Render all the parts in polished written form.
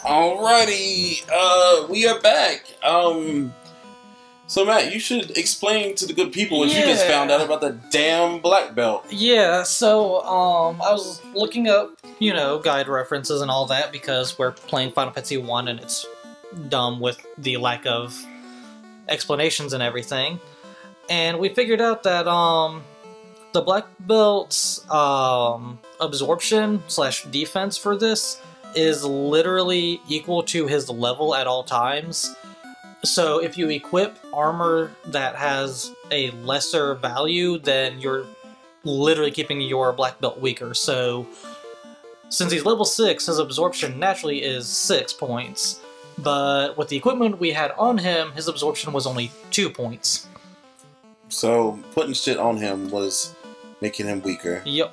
Alrighty, we are back. So Matt, you should explain to the good people what you just found out about the damn black belt. Yeah, so I was looking up, you know, guide references and all that because we're playing Final Fantasy 1 and it's dumb with the lack of explanations and everything. And we figured out that the black belt's absorption / defense for this is literally equal to his level at all times. So if you equip armor that has a lesser value, then you're literally keeping your black belt weaker. So since he's level 6, his absorption naturally is 6 points. But with the equipment we had on him, his absorption was only 2 points. So putting shit on him was making him weaker. Yep.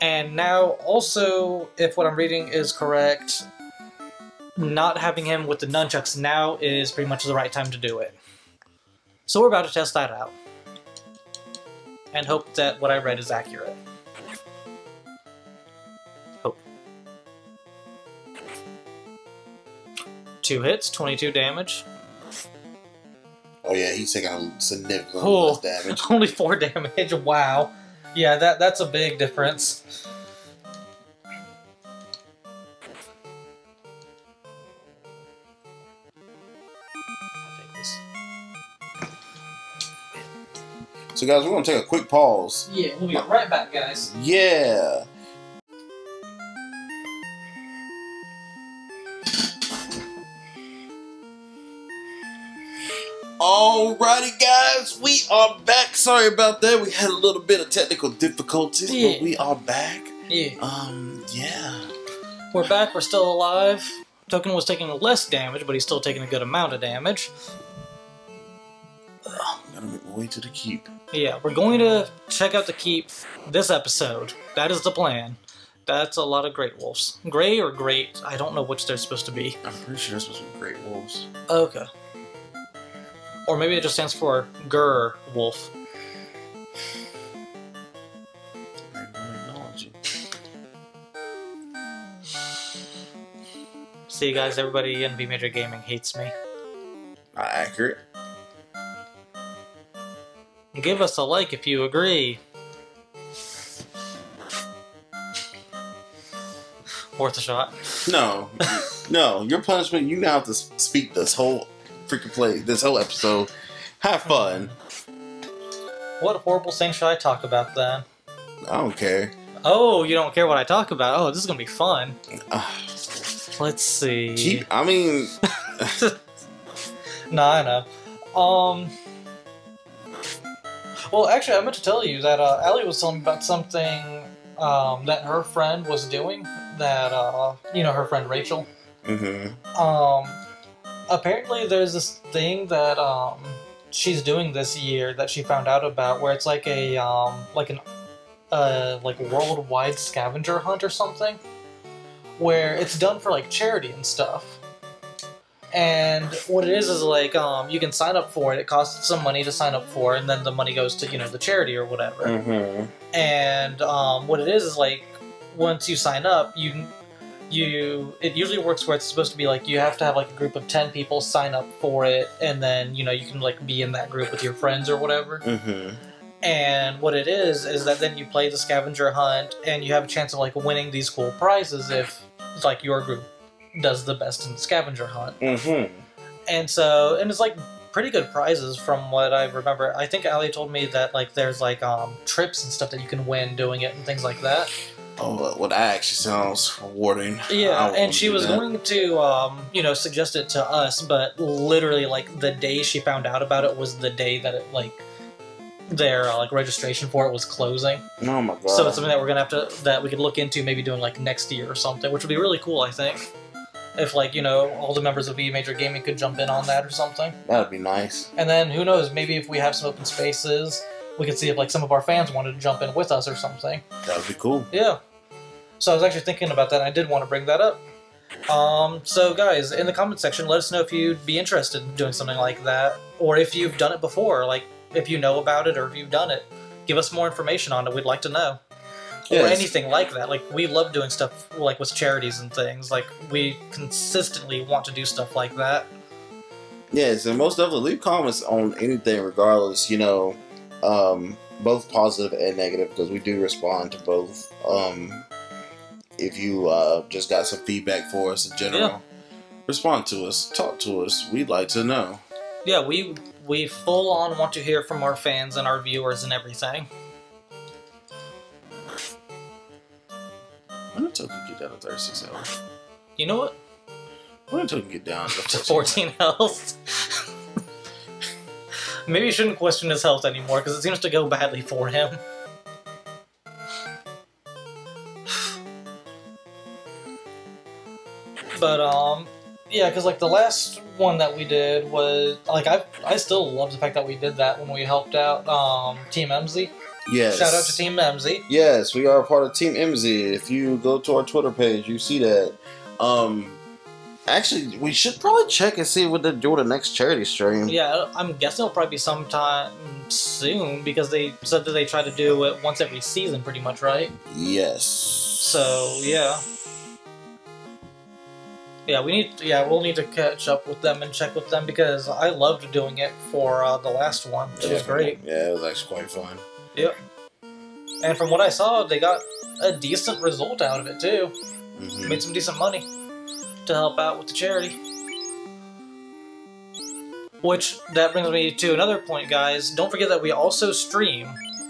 And now also, if what I'm reading is correct, not having him with the nunchucks now is pretty much the right time to do it. So we're about to test that out. And hope that what I read is accurate. Hope. 2 hits, 22 damage. Oh yeah, he's taking a significant amount of damage. Only 4 damage, wow. Yeah, that's a big difference. So guys, we're going to take a quick pause. Yeah, we'll be right back, guys. Yeah. Alrighty, guys. We are back. Sorry about that. We had a little bit of technical difficulties, but we are back. Yeah. We're back. We're still alive. Token was taking less damage, but he's still taking a good amount of damage. I'm going to make my way to the keep. Yeah, we're going to check out the keep this episode. That is the plan. That's a lot of great wolves. Gray or great? I don't know which they're supposed to be. I'm pretty sure they're supposed to be great wolves. Okay. Or maybe it just stands for Gur Wolf. See, guys, everybody in V Major Gaming hates me. Not accurate. Give us a like if you agree. Worth a shot. No. No. Your punishment, you now have to speak this whole freaking play, this whole episode. Have fun. What horrible thing should I talk about then? I don't care. Oh, you don't care what I talk about? Oh, this is going to be fun. Let's see. I mean... No, I know. Well, actually, I meant to tell you that Allie was telling me about something that her friend was doing. That, you know, her friend Rachel. Mm-hmm. Apparently, there's this thing that she's doing this year that she found out about, where it's like a like worldwide scavenger hunt or something, where it's done for like charity and stuff. And what it is like, you can sign up for it. It costs some money to sign up for, and then the money goes to, you know, the charity or whatever. Mm-hmm. And what it is like, once you sign up, it usually works where it's supposed to be like you have to have like a group of 10 people sign up for it, and then, you know, you can like be in that group with your friends or whatever. Mm-hmm. And what it is that then you play the scavenger hunt, and you have a chance of like winning these cool prizes if it's like your group does the best in the scavenger hunt. Mm-hmm. And so, and it's like pretty good prizes from what I remember. I think Allie told me that like there's like trips and stuff that you can win doing it and things like that. Oh, but what that actually sounds rewarding. Yeah, and she was going to, you know, suggest it to us, but literally like the day she found out about it was the day that it like their like registration for it was closing. Oh my god. So it's something that we're gonna have to, that we could look into maybe doing like next year or something, which would be really cool, I think. If, like, you know, all the members of V Major Gaming could jump in on that or something. That would be nice. And then, who knows, maybe if we have some open spaces, we could see if, like, some of our fans wanted to jump in with us or something. That would be cool. Yeah. So I was actually thinking about that, and I did want to bring that up. So guys, in the comment section, let us know if you'd be interested in doing something like that, or if you've done it before, like if you know about it or if you've done it. Give us more information on it, we'd like to know. Yes. Or anything like that. Like, we love doing stuff like with charities and things. Like, we consistently want to do stuff like that. Yes, and most definitely leave comments on anything regardless, you know, both positive and negative, because we do respond to both. If you just got some feedback for us in general, yeah. Respond to us, talk to us, we'd like to know. Yeah, we full on want to hear from our fans and our viewers and everything. When did Token get down to 36 health? You know what? When did Token get down to 14 health? Maybe you shouldn't question his health anymore, because it seems to go badly for him. But, yeah, because, like, the last one that we did was, like, I still love the fact that we did that when we helped out Team MZ. Yes. Shout out to Team MZ. Yes, we are a part of Team MZ. If you go to our Twitter page, you see that. Actually, we should probably check and see what they're doing the next charity stream. Yeah, I'm guessing it'll probably be sometime soon, because they said that they try to do it once every season, pretty much, right? Yes. So, yeah. Yeah, we'll need to catch up with them and check with them, because I loved doing it for the last one. It was great. Yeah, it was actually quite fun. Yep. And from what I saw, they got a decent result out of it, too. Mm-hmm. Made some decent money to help out with the charity. Which, that brings me to another point, guys. Don't forget that we also stream.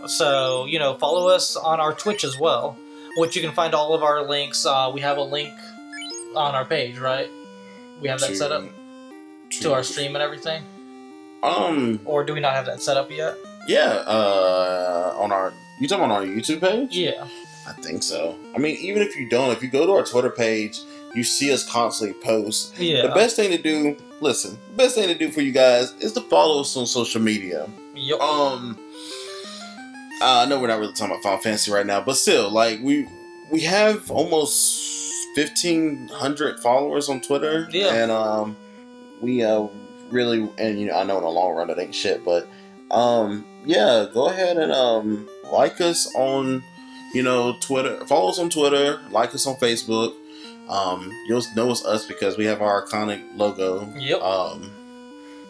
So, you know, follow us on our Twitch as well, which you can find all of our links. We have a link on our page, right? We have that set up to our stream and everything? Or do we not have that set up yet? Yeah, on our... You talking on our YouTube page? Yeah. I think so. I mean, even if you don't, if you go to our Twitter page, you see us constantly post. Yeah. The best thing to do... Listen, the best thing to do for you guys is to follow us on social media. Yep. I know we're not really talking about Final Fantasy right now, but still, like, we have almost 1,500 followers on Twitter. Yeah. And, we, really... And, you know, I know in the long run it ain't shit, but... yeah, go ahead and, like us on, you know, Twitter, follow us on Twitter, like us on Facebook, you'll know it's us because we have our iconic logo. Yep.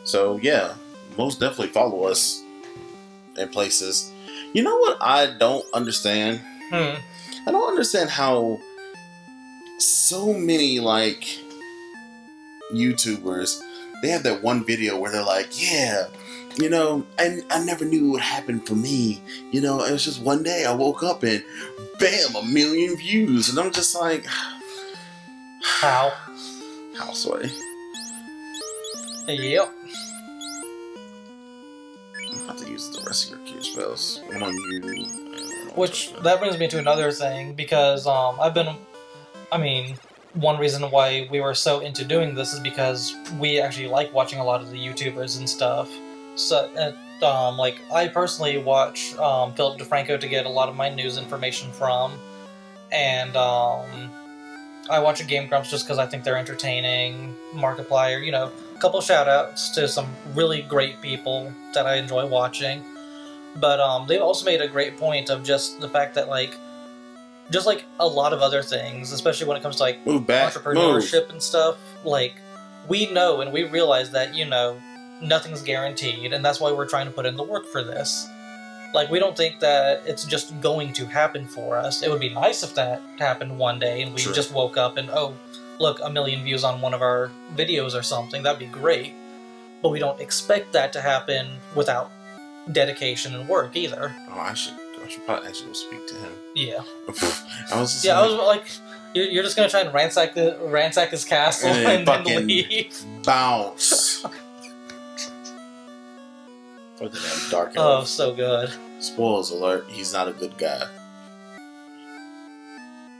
So yeah, most definitely follow us in places. You know what I don't understand? Hmm. I don't understand how so many, like, YouTubers, they have that one video where they're like, yeah... You know, and I never knew what happened for me. You know, it was just one day I woke up and bam, 1 million views. And I'm just like, how? How, sorry. Yep. I'm about to use the rest of your key spells on you. Which, that brings me to another thing, because one reason why we were so into doing this is because we actually like watching a lot of the YouTubers and stuff. So, like, I personally watch Philip DeFranco to get a lot of my news information from, and I watch Game Grumps just because I think they're entertaining, Markiplier, you know, a couple shout-outs to some really great people that I enjoy watching. But they've also made a great point of just the fact that, like, just like a lot of other things, especially when it comes to, like, entrepreneurship and stuff, like, we know and we realize that, you know, nothing's guaranteed, and that's why we're trying to put in the work for this. Like, we don't think that it's just going to happen for us. It would be nice if that happened one day and we just woke up and, oh, look, 1 million views on one of our videos or something. That'd be great. But we don't expect that to happen without dedication and work either. Oh, I should probably actually go speak to him. Yeah. I was like, you're just going to try and ransack his castle and then leave. Bounce. Or the name Dark Elf. Oh, so good. Spoilers alert, he's not a good guy.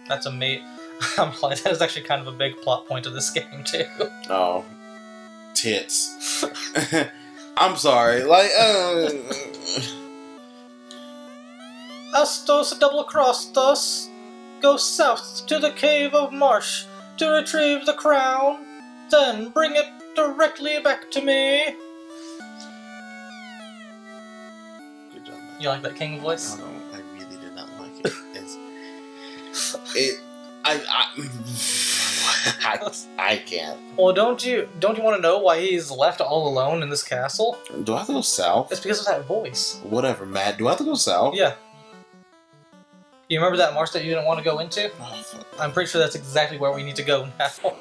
That's amazing. I'm like, that is actually kind of a big plot point of this game, too. Oh. Tits. I'm sorry, like, Astos double-crossed us. Go south to the cave of Marsh. to retrieve the crown, then bring it directly back to me. Good job, man. You like that king voice? No, I really did not like it. I can't. Well, don't you want to know why he's left all alone in this castle? Do I have to go south? It's because of that voice. Whatever, Matt. Do I have to go south? Yeah. You remember that marsh that you didn't want to go into? Oh, fuck. I'm pretty sure that's exactly where we need to go now.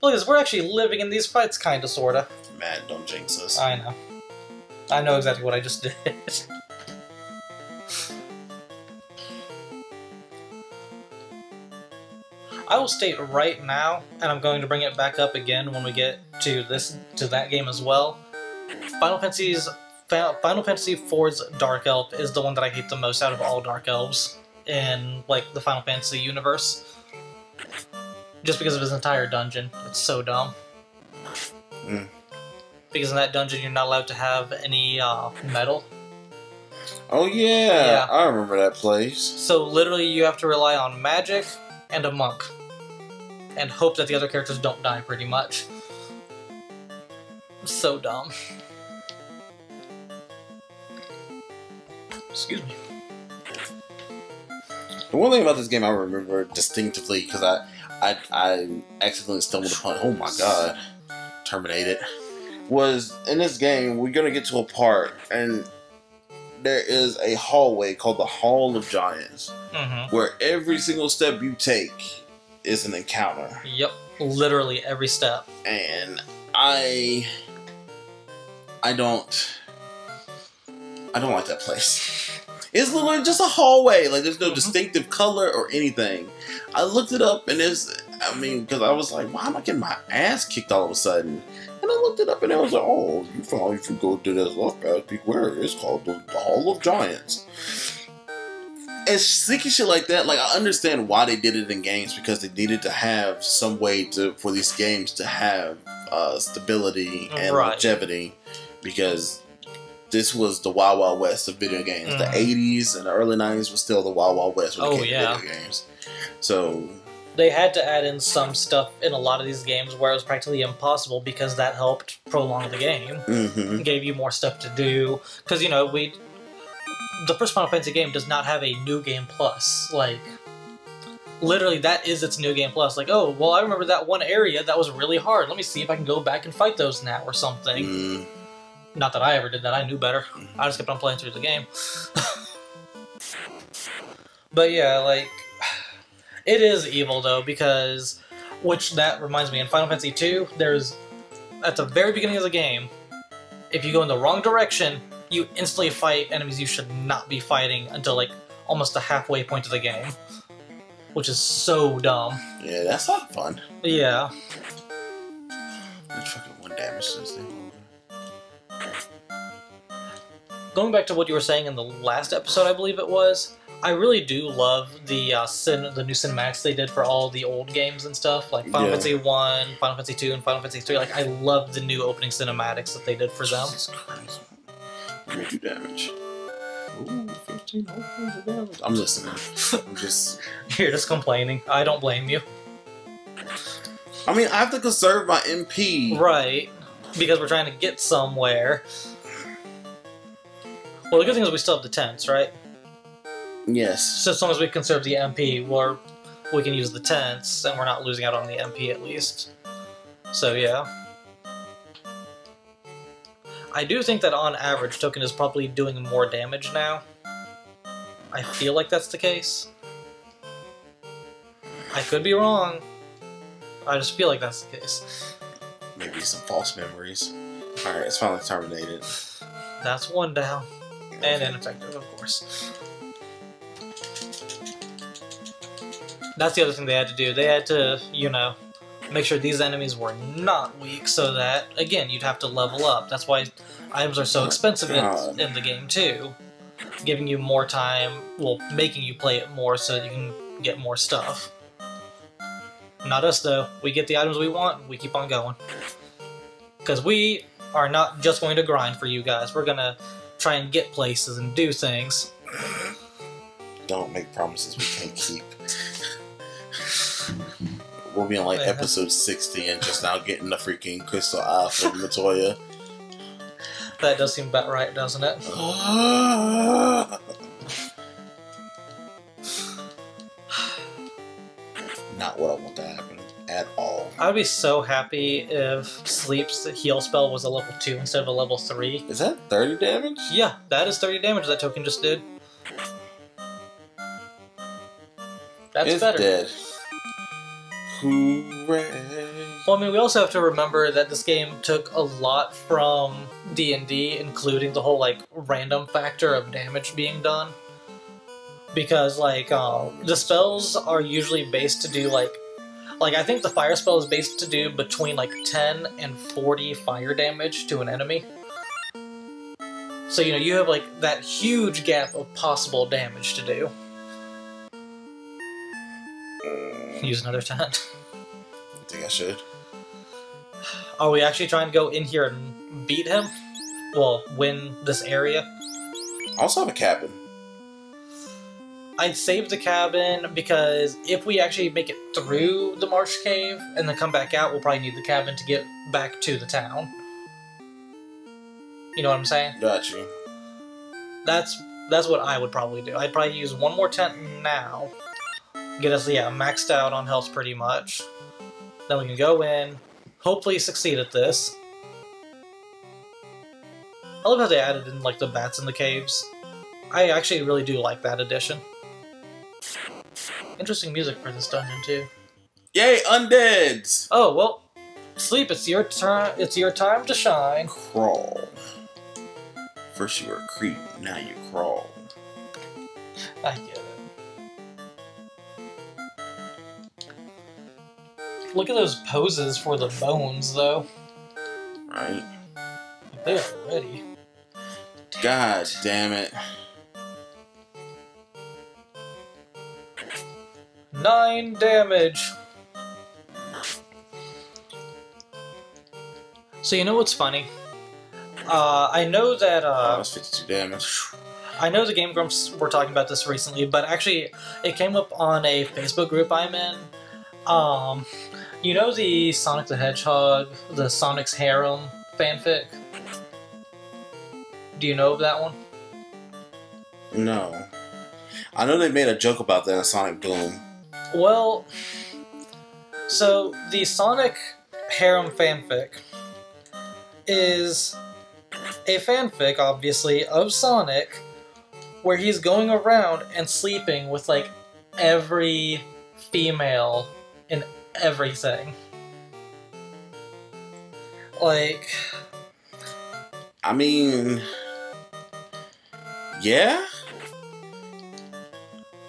Because we're actually living in these fights, kinda, sorta. Matt, don't jinx us. I know. I know exactly what I just did. I will state right now, and I'm going to bring it back up again when we get to that game as well. Final Fantasy IV's Dark Elf is the one that I hate the most out of all Dark Elves in like the Final Fantasy universe, just because of his entire dungeon. It's so dumb. Mm. Because in that dungeon, you're not allowed to have any metal. Oh yeah, I remember that place. So literally, you have to rely on magic and a monk, and hope that the other characters don't die, pretty much. So dumb. Excuse me. The one thing about this game I remember distinctively, because I accidentally stumbled upon, oh my god, terminate it, was in this game, we're going to get to a part, and there is a hallway called the Hall of Giants, mm-hmm, where every single step you take is an encounter. Yep, literally every step. And I don't like that place. It's literally just a hallway. Like, there's no distinctive color or anything. I looked it up, and it's, I mean, because I was like, why am I getting my ass kicked all of a sudden? And I looked it up, and I was like, oh, you probably if you go to this left path, beware. It's called the Hall of Giants. And sticky shit like that, like, I understand why they did it in games, because they needed to have some way to, for these games to have stability and longevity, because this was the Wild Wild West of video games. Mm. The 80s and the early 90s was still the Wild Wild West when it came to video games. So they had to add in some stuff in a lot of these games where it was practically impossible, because that helped prolong the game. Mm-hmm. It gave you more stuff to do. Because, you know, the first Final Fantasy game does not have a New Game Plus. Like, literally, that is its New Game Plus. Like, oh, well, I remember that one area that was really hard. Let me see if I can go back and fight those now or something. Mm. Not that I ever did that, I knew better. I just kept on playing through the game. But yeah, like, it is evil though, because, which that reminds me, in Final Fantasy II, there's, at the very beginning of the game, if you go in the wrong direction, you instantly fight enemies you should not be fighting until like almost the halfway point of the game. Which is so dumb. Yeah, that's not fun. Yeah. That's fucking one damage to this thing. Going back to what you were saying in the last episode, I believe it was, I really do love the new cinematics they did for all the old games and stuff, like Final Fantasy 1, Final Fantasy 2, and Final Fantasy 3. Like, I love the new opening cinematics that they did for them. Jesus Christ. You do damage. Ooh, 15 whole points of damage. I'm listening. I'm just... You're just complaining. I don't blame you. I mean, I have to conserve my MP. Right. Because we're trying to get somewhere. Well, the good thing is we still have the tents, right? Yes. So as long as we conserve the MP, we can use the tents, and we're not losing out on the MP at least. So, yeah. I do think that on average, Token is probably doing more damage now. I feel like that's the case. I could be wrong. I just feel like that's the case. Maybe some false memories. Alright, it's finally terminated. That's one down. And ineffective, of course. That's the other thing they had to do. They had to, you know, make sure these enemies were not weak so that, again, you'd have to level up. That's why items are so expensive in the game, too. Giving you more time, well, making you play it more so that you can get more stuff. Not us, though. We get the items we want, we keep on going. Because we are not just going to grind for you guys. We're going to try and get places and do things. Don't make promises we can't keep. We'll be on like episode 60 and just now getting the freaking crystal eye from Latoya. That does seem about right, doesn't it? Not what I want to happen at all. I would be so happy if Sleep's heal spell was a level 2 instead of a level 3. Is that 30 damage? Yeah, that is 30 damage that token just did. That's it's better. Dead. Hooray. Well, I mean, we also have to remember that this game took a lot from D&D, including the whole, like, random factor of damage being done. Because, like, the spells are usually based to do, like, I think the fire spell is based to do between, like, 10 and 40 fire damage to an enemy. So, you know, you have, like, that huge gap of possible damage to do. Use another tent. I think I should. Are we actually trying to go in here and beat him? Well, win this area? I also have a cabin. I'd save the cabin because if we actually make it through the marsh cave and then come back out, we'll probably need the cabin to get back to the town. You know what I'm saying? Gotcha. That's what I would probably do. I'd probably use one more tent now. Get us, yeah, maxed out on health pretty much. Then we can go in, hopefully succeed at this. I love how they added in, like, the bats in the caves. I actually really do like that addition. Interesting music for this dungeon, too. Yay, undeads! Oh, well, Sleep, it's your time to shine. Crawl. First you were a creep, now you crawl. I get it. Look at those poses for the bones, though. Right. They're ready. God damn it. 9 damage. So you know what's funny? I know that... that was 52 damage. I know the Game Grumps were talking about this recently, but actually it came up on a Facebook group I'm in. You know the Sonic the Hedgehog, the Sonic's Harem fanfic? Do you know of that one? No. I know they made a joke about that in Sonic Boom. Well, so the Sonic Harem fanfic is a fanfic, obviously, of Sonic where he's going around and sleeping with, like, every female in everything. Like, I mean, yeah?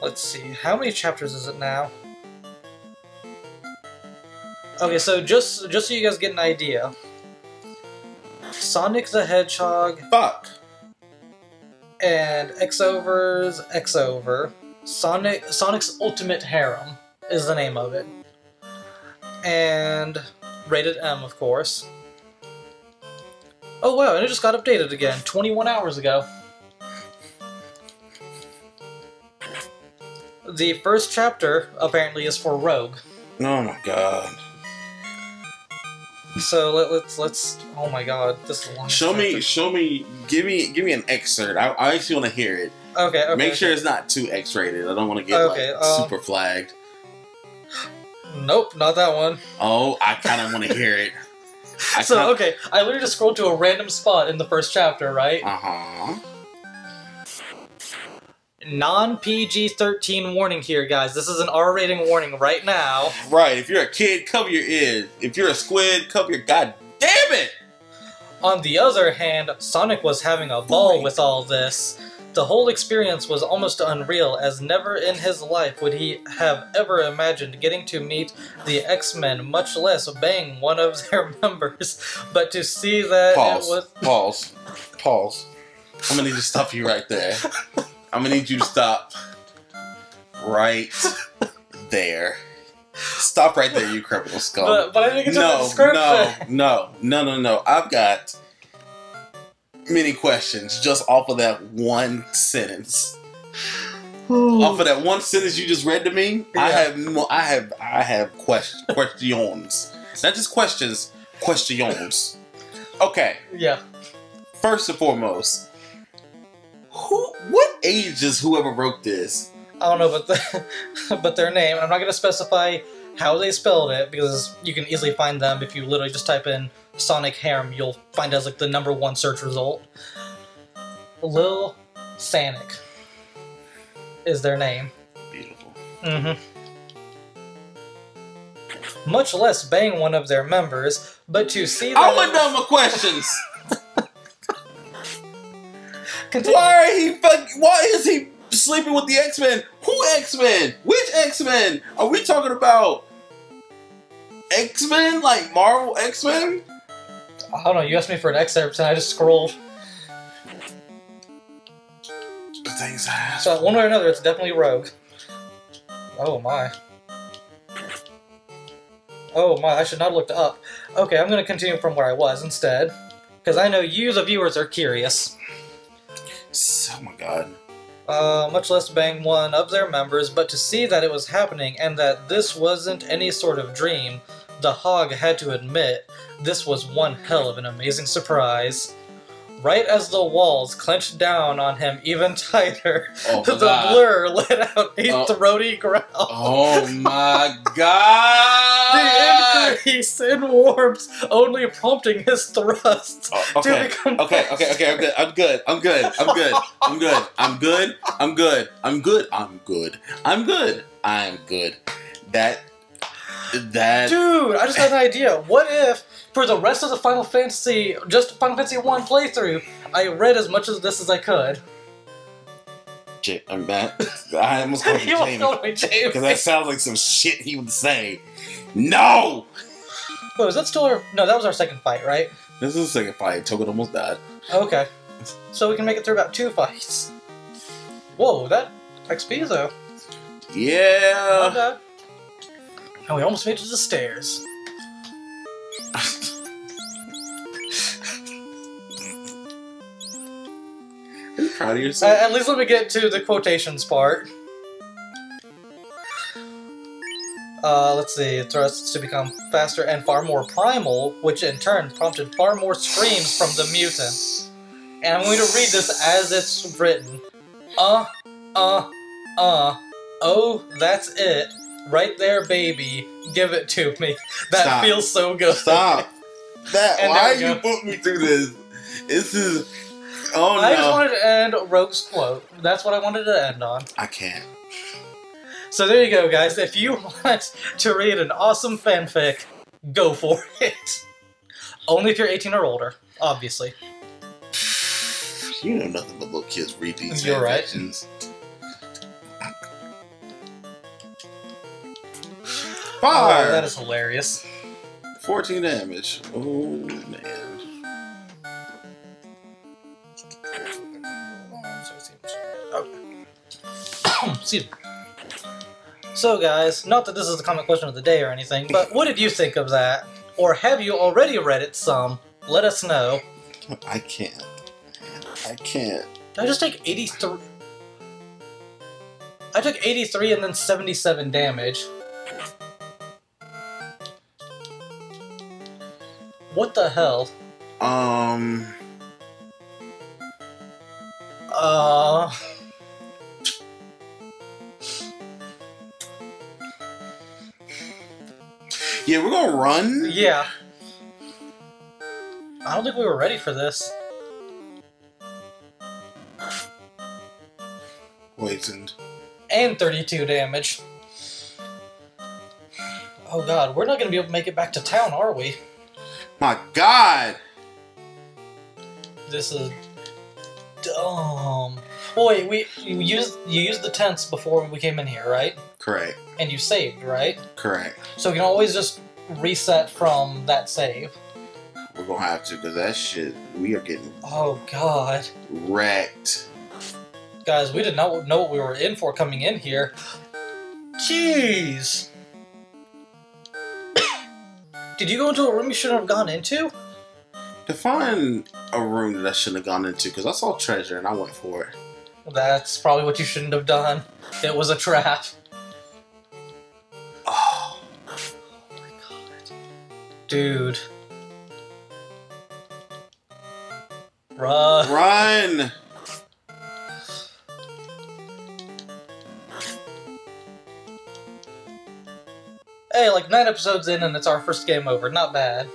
Let's see, how many chapters is it now? Okay, so just so you guys get an idea, Sonic the Hedgehog... Fuck! And X-Over's X-Over, Sonic's Ultimate Harem is the name of it. And rated M, of course. Oh wow, and it just got updated again 21 hours ago. The first chapter apparently is for Rogue. Oh my god. So let's oh my god, this is a long show me, give me an excerpt. I actually want to hear it. Okay, okay. Make sure it's not too X-rated. I don't want to get super flagged. Nope, not that one. Oh, I kind of want to hear it. So, okay, I literally just scrolled to a random spot in the first chapter, right? Uh-huh. Non-PG-13 warning here, guys. This is an R-rating warning right now. Right, if you're a kid, cover your ears. If you're a squid, cover your... God damn it! On the other hand, Sonic was having a ball with all this. The whole experience was almost unreal, as never in his life would he have ever imagined getting to meet the X-Men, much less bang one of their members. But to see that it was... Pause. Pause. I'm gonna need to stop you right there. I'm gonna need you to stop right there. Stop right there, you criminal scum. But I didn't get to the description. No. I've got... many questions just off of that one sentence. Off of that one sentence you just read to me, yeah. I have questions. Not just questions, questions. Okay. Yeah. First and foremost, what age is whoever wrote this? I don't know, but their name. I'm not gonna specify how they spelled it because you can easily find them if you literally just type in Sonic Harem. You'll find it as like the #1 search result. Lil Sanic is their name. Beautiful. Mm-hmm. Much less bang one of their members, but to see that... I want to know my questions! Continue. Why is he sleeping with the X-Men? Who X-Men? Which X-Men? Are we talking about X-Men? Like Marvel X-Men? I don't know, you asked me for an excerpt and I just scrolled. So one way or another, it's definitely Rogue. Oh my. Oh my, I should not have looked up. Okay, I'm going to continue from where I was instead. Because I know you, the viewers, are curious. Oh my god. Much less bang one of their members, but to see that it was happening and that this wasn't any sort of dream, the Hog had to admit this was one hell of an amazing surprise. Right as the walls clenched down on him even tighter, oh, the blur let out a throaty growl. Oh my god! The increase in warmth only prompting his thrust to become... Okay, I'm good. Dude, I just had an idea. What if, for the rest of the Final Fantasy, just Final Fantasy 1 playthrough, I read as much of this as I could? I'm back. I almost called you Jamie. Because that sounds like some shit he would say. No! Wait, was that still our... No, that was our second fight, right? This is the second fight. Token almost died. Okay. So we can make it through about 2 fights. Whoa, that XP, though. Yeah. Okay. And we almost made it to the stairs. Are you proud of yourself? At least let me get to the quotations part. Let's see. Thrusts to become faster and far more primal, which in turn prompted far more screams from the mutants. And I'm going to read this as it's written. Oh, that's it. Right there, baby. Give it to me. That Stop. Feels so good. Stop. That. Why you put me through this? This is... Oh, no. I just wanted to end Rogue's quote. That's what I wanted to end on. I can't. So there you go, guys. If you want to read an awesome fanfic, go for it. Only if you're 18 or older, obviously. You know nothing but little kids read these fanfictions. You're right. Fire! Oh, that is hilarious. 14 damage. Oh, man. Oh. Excuse me. So, guys, not that this is the comic question of the day or anything, but what did you think of that? Or have you already read it some? Let us know. I can't. I can't. Did I just take 83? I took 83 and then 77 damage. What the hell? Yeah, we're gonna run? Yeah. I don't think we were ready for this. Poisoned. And 32 damage. Oh god, we're not gonna be able to make it back to town, are we? My god! This is dumb. Well, wait, you used the tents before we came in here, right? Correct. And you saved, right? Correct. So we can always just reset from that save. We're gonna have to, because that shit, we are getting... Oh, god. Wrecked. Guys, we did not know what we were in for coming in here. Jeez! Did you go into a room you shouldn't have gone into? Define a room that I shouldn't have gone into, because I saw treasure and I went for it. That's probably what you shouldn't have done. It was a trap. Oh. Oh my god. Dude. Run. Run! Hey, like 9 episodes in and it's our first game over. Not bad.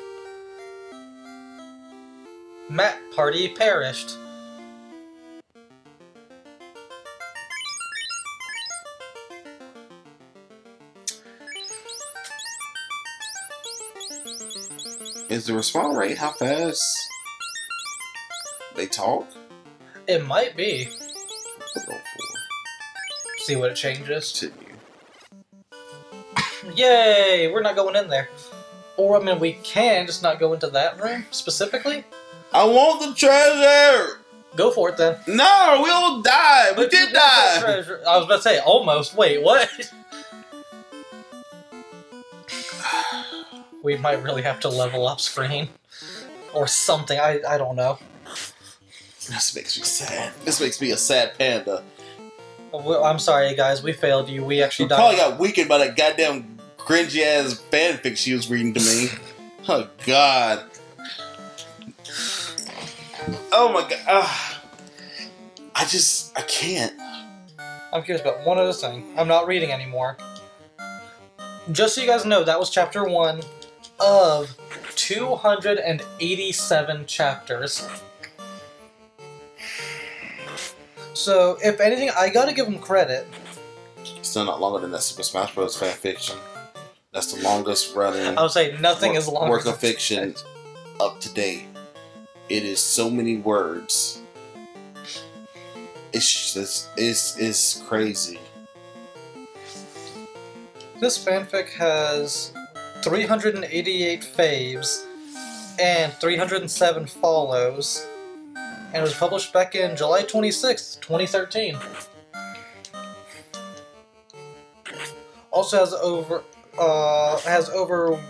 Map party perished. Is the respawn rate how fast they talk? It might be. See what it changes. Continue. Yay! We're not going in there. Or, I mean, we can just not go into that room specifically. I want the treasure! Go for it then. No! We all died! We did die! I was about to say, almost. Wait, what? We might really have to level up screen. Or something. I don't know. This makes me sad. This makes me a sad panda. Well, I'm sorry, guys. We failed you. We actually died. Probably got weakened by that goddamn cringy-ass fanfic she was reading to me. Oh, God. Oh, my God. I can't. I'm curious about one other thing. I'm not reading anymore. Just so you guys know, that was chapter 1 of 287 chapters. So, if anything, I gotta give them credit. Still not longer than that Super Smash Bros. Fan fiction. That's the longest running. I would say nothing is longer. Work of fiction up to date. It is so many words. It's just it's crazy. This fanfic has 388 faves and 307 follows. And it was published back in July 26th, 2013. Also has over,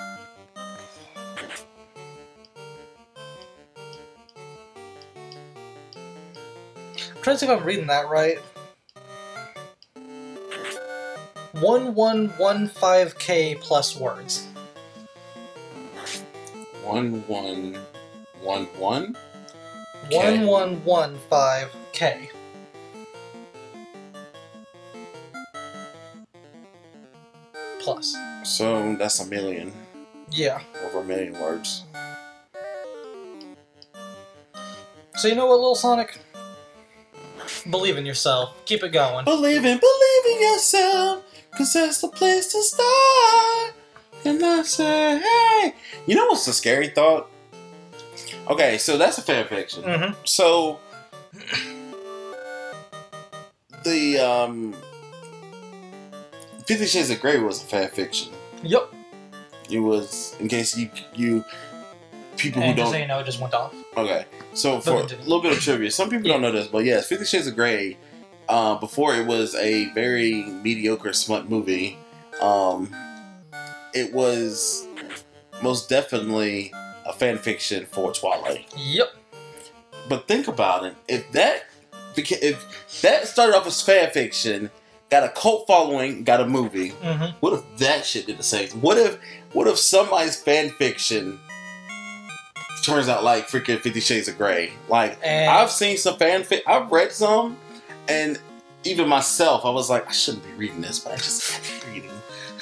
I'm trying to see if I'm reading that right. 1115k plus words. 1111? 1115k. Plus. So that's a million. Yeah. Over a million words. So you know what, Lil Sonic? Believe in yourself. Keep it going. Believe in yourself. Cause that's the place to start. And I say, hey. You know what's a scary thought? Okay, so that's a fan fiction. Mm-hmm. So the 50 Shades of Grey was a fan fiction. Yep. It was, in case you people and who don't, so you know, it just went off. Okay, so for a little bit of trivia, some people don't know this, but yes, 50 Shades of Grey. Before it was a very mediocre smut movie. It was most definitely a fan fiction for Twilight. Yep. But think about it. If that started off as fan fiction, got a cult following, got a movie. Mm-hmm. What if that shit did the same? What if somebody's fan fiction turns out like freaking 50 Shades of Grey? Like, and I've seen some fanfic. I've read some, and even myself, I was like, I shouldn't be reading this, but I just kept reading.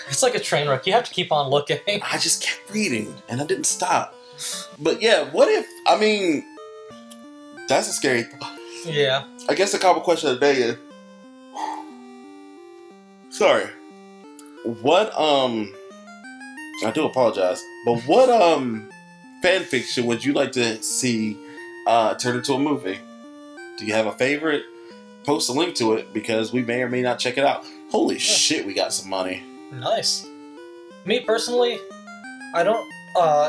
It's like a train wreck. You have to keep on looking. I just kept reading, and I didn't stop. But yeah, what if, I mean, that's a scary thought. Yeah. I guess the common question of the day is, sorry, what, I do apologize, but what, fan fiction would you like to see, turn into a movie? Do you have a favorite? Post a link to it, because we may or may not check it out. Holy shit, we got some money. Nice. Me, personally, I don't...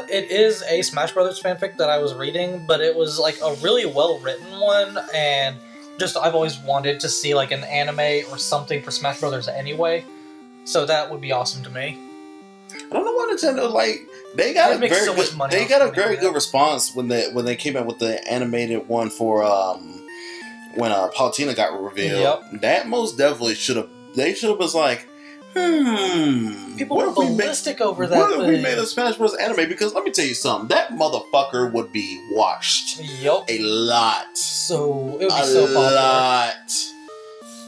it is a Smash Brothers fanfic that I was reading, but it was like a really well-written one, and just I've always wanted to see like an anime or something for Smash Brothers anyway, so that would be awesome to me. I don't know why Nintendo, like, they got a very good response when they came out with the animated one for when Palutena got revealed, that most definitely should have. They should have was like, people were ballistic over that. What if we made a Smash Bros. Anime? Because let me tell you something, that motherfucker would be watched. A lot. So it would be so popular.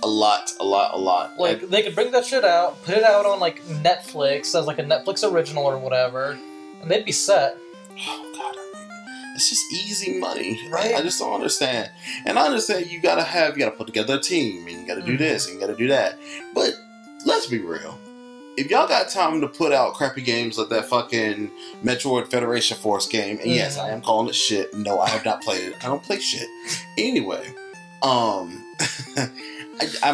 A lot. Like, they could bring that shit out, put it out on like Netflix as like a Netflix original or whatever, and they'd be set. Oh god, it's just easy money, right? I just don't understand. And I understand you gotta put together a team, and you gotta do this, and you gotta do that. But let's be real. If y'all got time to put out crappy games like that fucking Metroid Federation Force game, and yes, I am calling it shit. No, I have not played it. I don't play shit. Anyway, I'm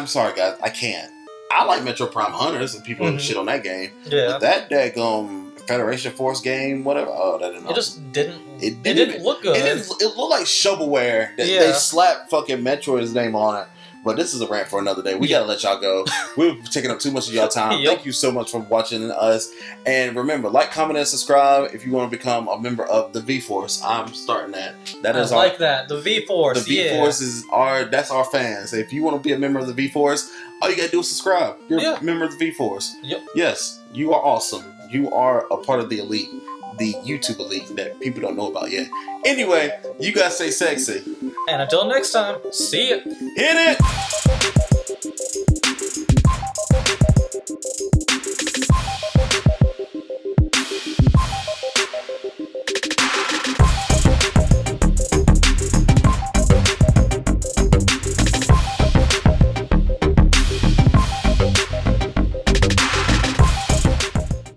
sorry, guys. I can't. I like Metro Prime Hunters and people have shit on that game. But that daggum Federation Force game, whatever. Oh, that didn't know. It just didn't. It didn't look good. It looked like shovelware. They slapped fucking Metroid's name on it. But this is a rant for another day. We gotta let y'all go. We've taken up too much of y'all time. Thank you so much for watching us. And remember, like, comment, and subscribe if you want to become a member of the V-Force. I'm starting that. That is the V-Force. The V-Force is that's our fans. If you want to be a member of the V-Force, all you gotta do is subscribe. You're a member of the V-Force. Yes, you are awesome. You are a part of the elite. The YouTube elite that people don't know about yet. Anyway, you guys stay sexy. And until next time, see ya. Hit it!